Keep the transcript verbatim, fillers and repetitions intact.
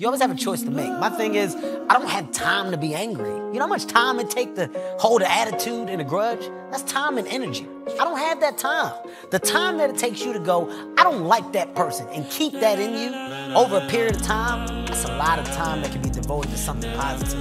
You always have a choice to make. My thing is, I don't have time to be angry. You know how much time it takes to hold an attitude and a grudge? That's time and energy. I don't have that time. The time that it takes you to go, I don't like that person, and keep that in you over a period of time, that's a lot of time that can be devoted to something positive.